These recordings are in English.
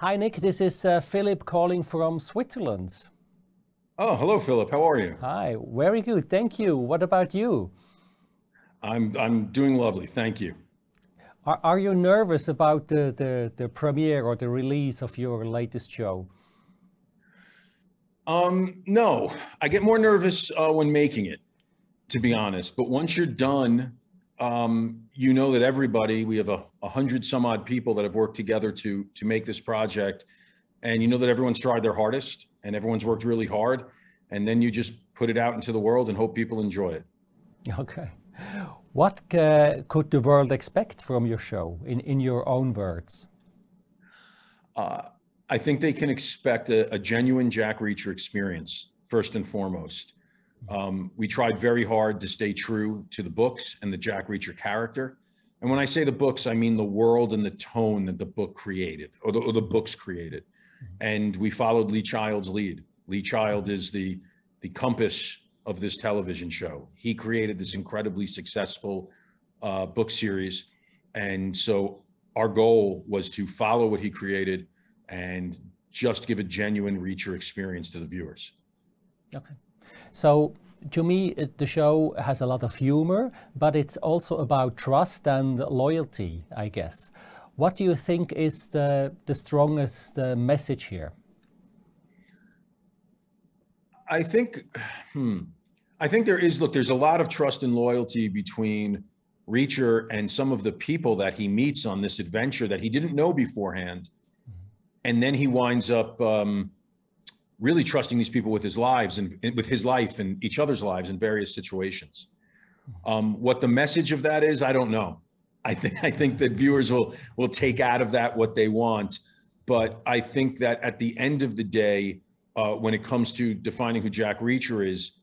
Hi, Nick. This is Philip calling from Switzerland. Oh, hello, Philip. How are you? Hi. Very good. Thank you. What about you? I'm doing lovely. Thank you. Are you nervous about the premiere or the release of your latest show? No, I get more nervous when making it, to be honest. But once you're done, you know that everybody, we have 100 some odd people that have worked together to make this project. And you know that everyone's tried their hardest and everyone's worked really hard. And then you just put it out into the world and hope people enjoy it. Okay. What could the world expect from your show, in your own words? I think they can expect a genuine Jack Reacher experience, first and foremost. We tried very hard to stay true to the books and the Jack Reacher character. And when I say the books, I mean the world and the tone that the book created, or the books created. And we followed Lee Child's lead. Lee Child is the compass of this television show. He created this incredibly successful book series. And so our goal was to follow what he created and just give a genuine Reacher experience to the viewers. Okay. So to me, the show has a lot of humor, but it's also about trust and loyalty, I guess. What do you think is the strongest message here? I think, there is, look, there's a lot of trust and loyalty between Reacher and some of the people that he meets on this adventure that he didn't know beforehand. And then he winds up really trusting these people with his lives and with his life and each other's lives in various situations. What the message of that is, I don't know. I think that viewers will take out of that what they want. But I think that at the end of the day, when it comes to defining who Jack Reacher is,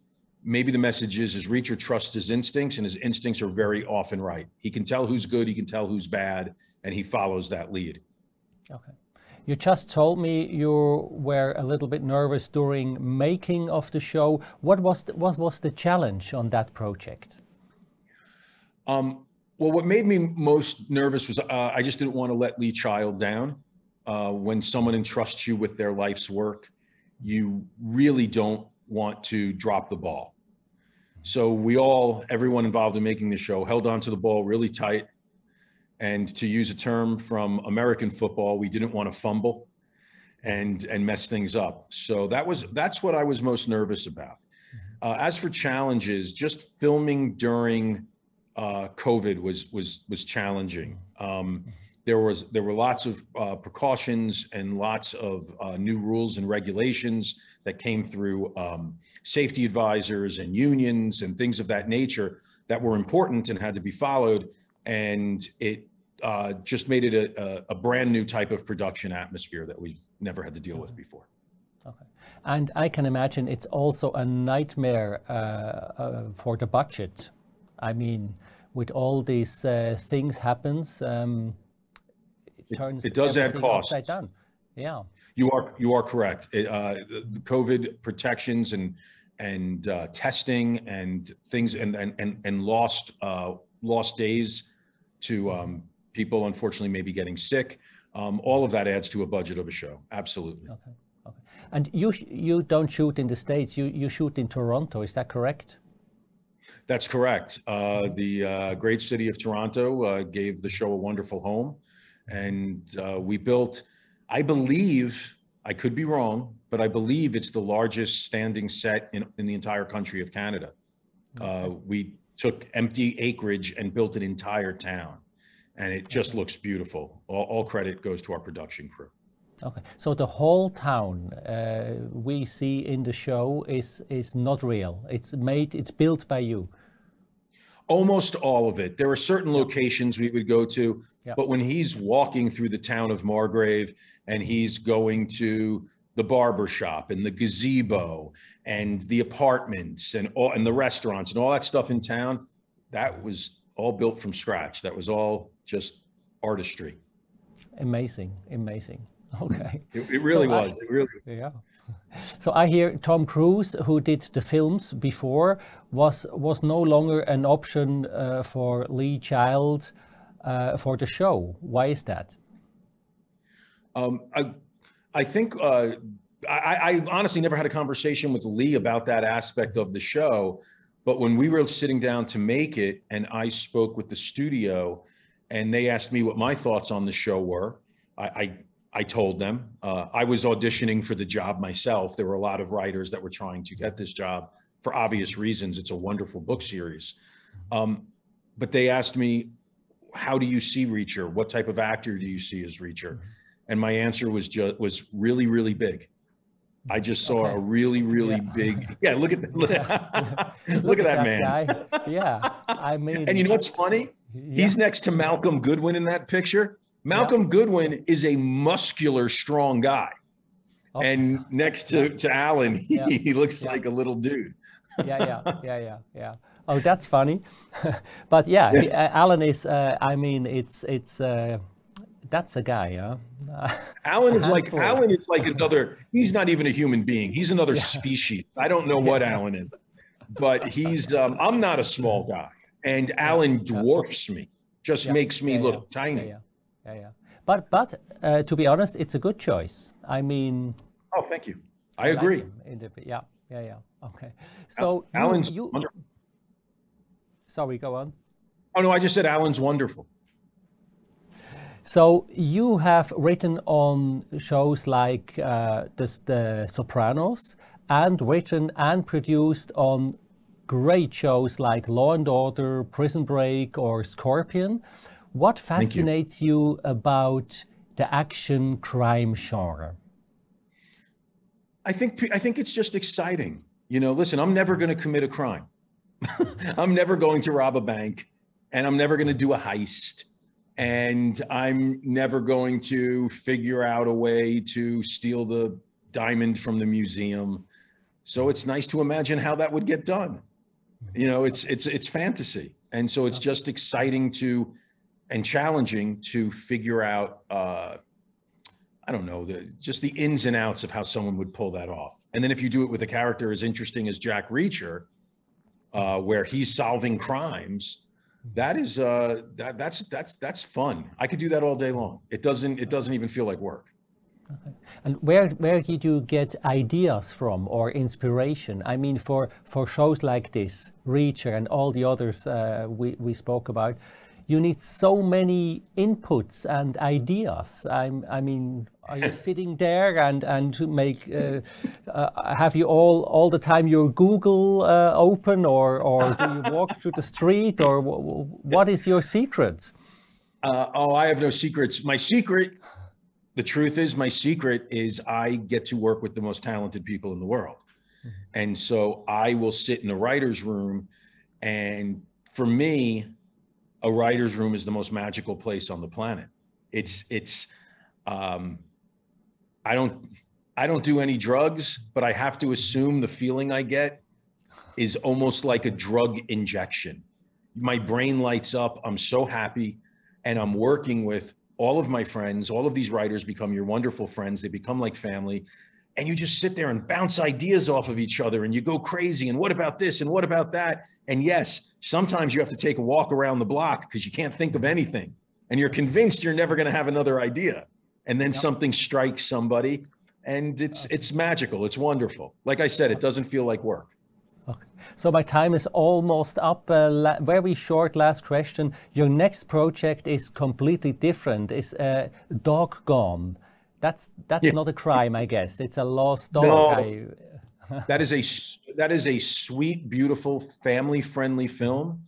maybe the message is Reacher trusts his instincts, and his instincts are very often right. He can tell who's good, he can tell who's bad, and he follows that lead. Okay. You just told me you were a little bit nervous during making of the show. What was the challenge on that project? Well, what made me most nervous was I just didn't want to let Lee Child down. When someone entrusts you with their life's work, you really don't want to drop the ball. So everyone involved in making the show held onto the ball really tight. And to use a term from American football, we didn't want to fumble and mess things up. So that's what I was most nervous about. As for challenges, just filming during COVID was challenging. There were lots of precautions and lots of new rules and regulations that came through safety advisors and unions and things of that nature that were important and had to be followed. And it just made it a brand new type of production atmosphere that we've never had to deal with before. Okay. And I can imagine it's also a nightmare for the budget. I mean, with all these things happens, it does add cost. Yeah, you are correct. The COVID protections and testing and things and lost days to people, unfortunately, maybe getting sick. All of that adds to a budget of a show. Absolutely. Okay. Okay. And you don't shoot in the States. You shoot in Toronto. Is that correct? That's correct. The great city of Toronto gave the show a wonderful home. And we built, I believe, I could be wrong, but I believe it's the largest standing set in the entire country of Canada. We took empty acreage and built an entire town. And it just looks beautiful. All credit goes to our production crew. Okay, so the whole town we see in the show is not real. It's built by you. Almost all of it. There are certain locations we would go to, but when he's walking through the town of Margrave and he's going to the barber shop and the gazebo and the apartments and the restaurants and all that stuff in town, that was all built from scratch. That was all just artistry. Amazing, amazing. Okay. It really was. It really was. Yeah. So I hear Tom Cruise, who did the films before, was no longer an option for Lee Child for the show. Why is that? I honestly never had a conversation with Lee about that aspect of the show, but when we were sitting down to make it and I spoke with the studio and they asked me what my thoughts on the show were, I told them. I was auditioning for the job myself. There were a lot of writers that were trying to get this job for obvious reasons. It's a wonderful book series. But they asked me, how do you see Reacher? What type of actor do you see as Reacher? And my answer was really, really big. I just saw a really, really big, look at that. Look at that man. Guy. Yeah, I mean. And you know what's funny? Yeah. He's next to Malcolm Goodwin in that picture. Malcolm Goodwin is a muscular, strong guy. Oh. And next to Alan, he looks like a little dude. Oh, that's funny. But he, Alan is, I mean, it's, that's a guy, huh? Alan is like, Alan is like another, he's not even a human being. He's another species. I don't know what Alan is, but he's, I'm not a small guy. And Alan dwarfs me, just makes me look tiny. But to be honest, it's a good choice. I mean, oh, thank you. I agree. Okay. So Alan's wonderful. Sorry, go on. Oh no, I just said Alan's wonderful. So you have written on shows like The Sopranos, and written and produced on great shows like Law and Order, Prison Break, or Scorpion. What fascinates you about the action crime genre? I think it's just exciting. You know, listen, I'm never going to commit a crime. I'm never going to rob a bank, and I'm never going to do a heist, and I'm never going to figure out a way to steal the diamond from the museum. So it's nice to imagine how that would get done. You know, it's fantasy. And so it's just exciting to and challenging to figure out, I don't know, just the ins and outs of how someone would pull that off. And then if you do it with a character as interesting as Jack Reacher, where he's solving crimes, that is, that's fun. I could do that all day long. It doesn't even feel like work. Okay. And where did you get ideas from or inspiration? I mean, for shows like this, Reacher and all the others we spoke about, you need so many inputs and ideas. I mean, are you sitting there and to make, have you all the time your Google open, or do you walk through the street, or what is your secret? Oh, I have no secrets. The truth is, my secret is I get to work with the most talented people in the world. And so I will sit in a writer's room, and for me, a writer's room is the most magical place on the planet. I don't do any drugs, but I have to assume the feeling I get is almost like a drug injection. My brain lights up. I'm so happy, and I'm working with all of my friends. All of these writers become your wonderful friends. They become like family, and you just sit there and bounce ideas off of each other, and you go crazy. And what about this? And what about that? And yes, sometimes you have to take a walk around the block because you can't think of anything, and you're convinced you're never going to have another idea. And then something strikes somebody, and it's magical. It's wonderful. Like I said, it doesn't feel like work. Okay. So my time is almost up. Very short last question. Your next project is completely different. It's Doggone. That's not a crime, I guess. It's a lost dog. No, that is a sweet, beautiful, family-friendly film,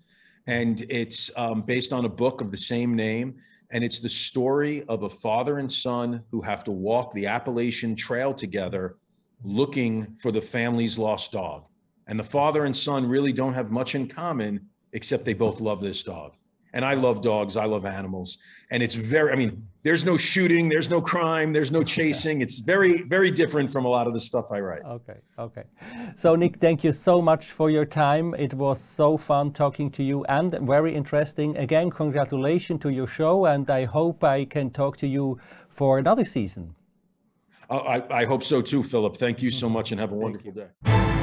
and it's based on a book of the same name. And it's the story of a father and son who have to walk the Appalachian Trail together, looking for the family's lost dog. And the father and son really don't have much in common, except they both love this dog. And I love dogs, I love animals. And it's very, I mean, there's no shooting, there's no crime, there's no chasing. It's very, very different from a lot of the stuff I write. Okay. So Nick, thank you so much for your time. It was so fun talking to you and very interesting. Again, congratulations to your show, and I hope I can talk to you for another season. I hope so too, Philip. Thank you so much and have a wonderful day.